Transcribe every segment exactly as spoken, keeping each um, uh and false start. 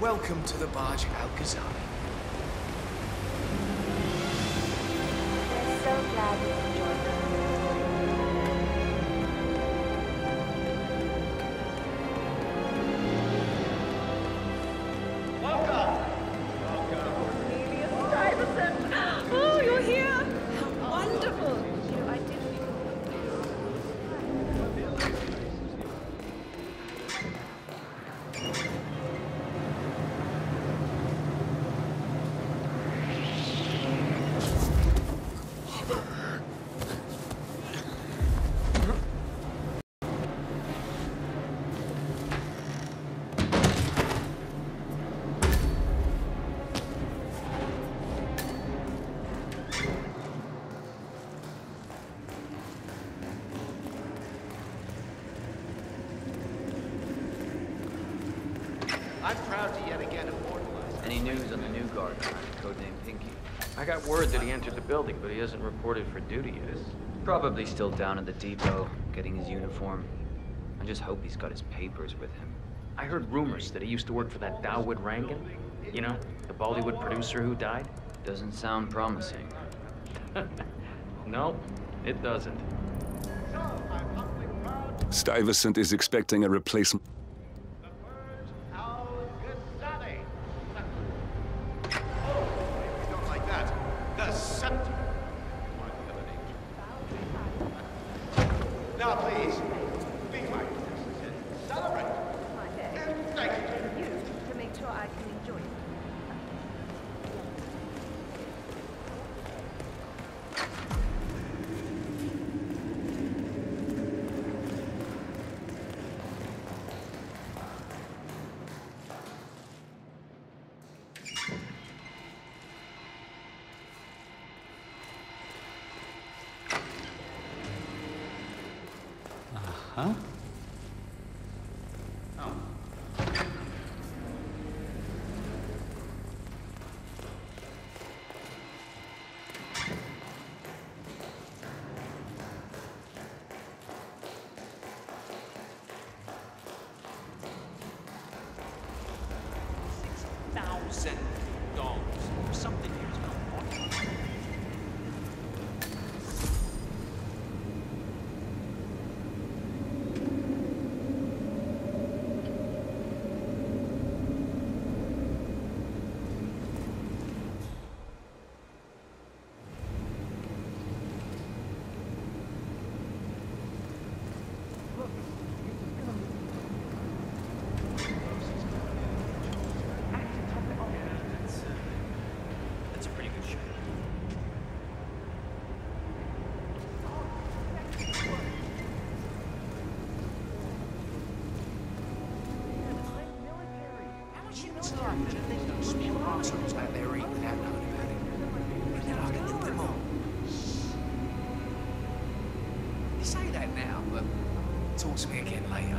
Welcome to the Burj Al Ghazani. We're so glad you enjoyed it. Welcome! Welcome! Marcus Stuyvesant! Oh, you're here! How wonderful! You know, I did I'm proud to yet again immortalize. Any news on the new guard, codenamed Pinky? I got word that he entered the building, but he hasn't reported for duty yet. Probably still down at the depot, getting his uniform. I just hope he's got his papers with him. I heard rumors that he used to work for that Dawood Rangan. You know, the Bollywood producer who died? Doesn't sound promising. No, it doesn't. Stuyvesant is expecting a replacement. Now, please, be my guest. Celebrate. My day. And thank you. You to make sure I can enjoy it. Huh? Oh. Six thousand dollars or something here is going on. You say that now, but talk to me again later.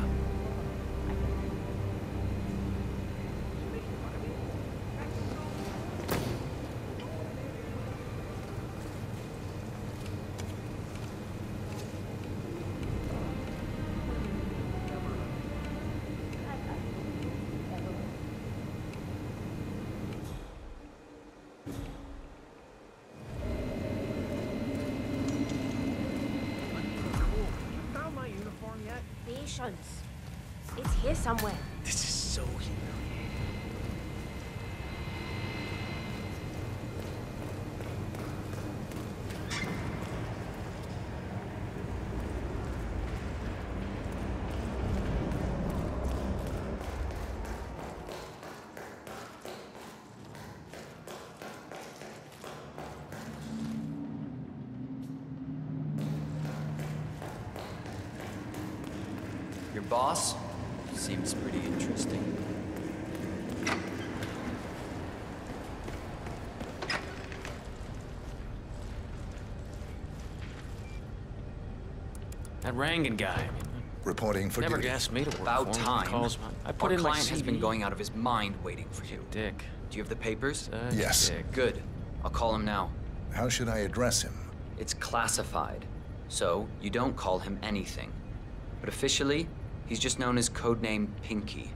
It's here somewhere. This is so humiliating. Your boss seems pretty interesting. That Rangan guy. Reporting for duty. Never asked me to work. About time. Calls my... I put Our in client my has been going out of his mind waiting for you. Dick. Do you have the papers? Uh, yes. Dick. Good. I'll call him now. How should I address him? It's classified, so you don't call him anything. But officially, he's just known as codename Pinky.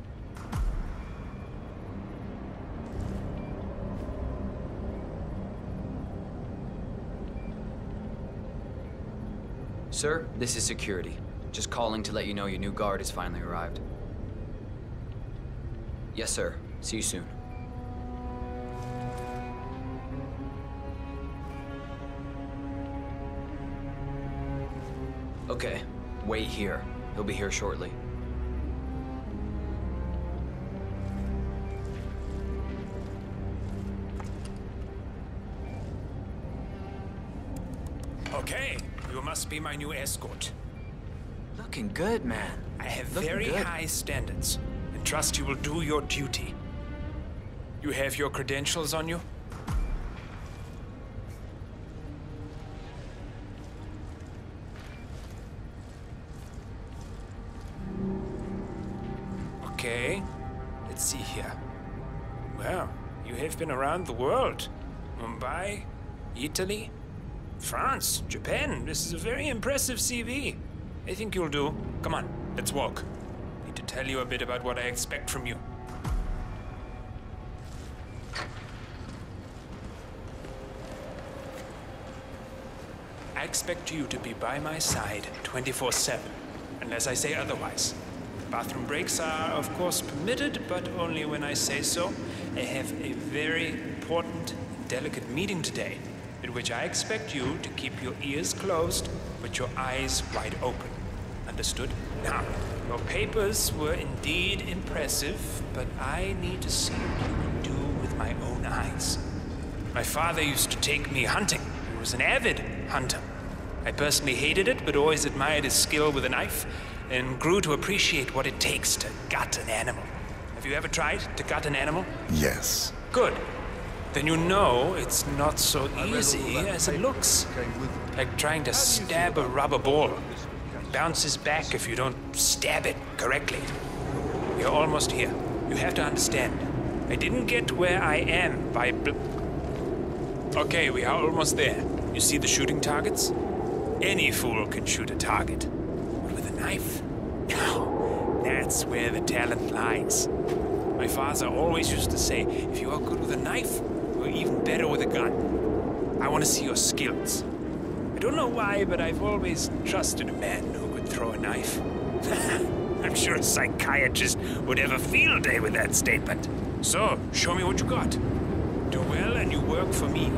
Sir, this is security. Just calling to let you know your new guard has finally arrived. Yes, sir. See you soon. Okay. Wait here. He'll be here shortly. Okay, you must be my new escort. Looking good, man. I have very high standards, and trust you will do your duty. You have your credentials on you? Okay, let's see here. Well, you have been around the world. Mumbai, Italy, France, Japan. This is a very impressive C V. I think you'll do. Come on, let's walk. I need to tell you a bit about what I expect from you. I expect you to be by my side twenty-four seven, unless I say otherwise. Bathroom breaks are, of course, permitted, but only when I say so. I have a very important and delicate meeting today, in which I expect you to keep your ears closed, but your eyes wide open. Understood? Now, your papers were indeed impressive, but I need to see what you can do with my own eyes. My father used to take me hunting. He was an avid hunter. I personally hated it, but always admired his skill with a knife, and grew to appreciate what it takes to gut an animal. Have you ever tried to gut an animal? Yes. Good. Then you know it's not so easy as it looks. Like trying to stab a rubber ball. It bounces back if you don't stab it correctly. You're almost here. You have to understand. I didn't get where I am by bl- Okay, we are almost there. You see the shooting targets? Any fool can shoot a target. Knife? No, that's where the talent lies. My father always used to say, if you are good with a knife, you're even better with a gun. I want to see your skills. I don't know why, but I've always trusted a man who could throw a knife. I'm sure a psychiatrist would have a field day with that statement. So, show me what you got. Do well and you work for me.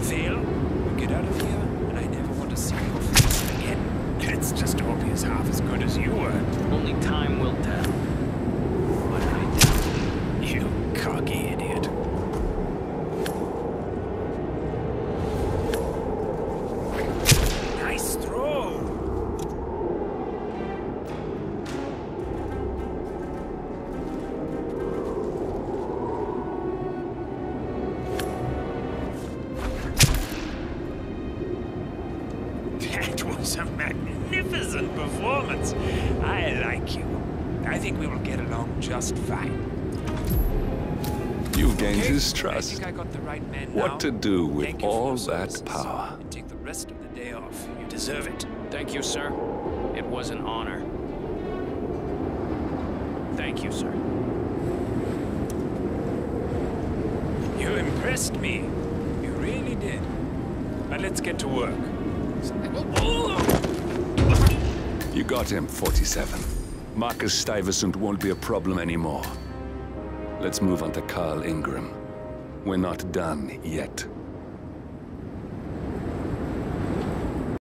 Fail, we get out of here, and I never want to see your face again. Let's just hope he's half as good as you were. Only time will tell. What did I do? You cocky idiot. Nice throw! That was a magnet. Magnificent performance. I like you. I think we will get along just fine. You gained okay. his trust. I think I got the right man what now. to do with Thank all that power. And take the rest of the day off. You deserve it. Thank you, sir. It was an honor. Thank you, sir. You impressed me. You really did. But let's get to work. Oh! You got him, forty-seven. Marcus Stuyvesant won't be a problem anymore. Let's move on to Carl Ingram. We're not done yet.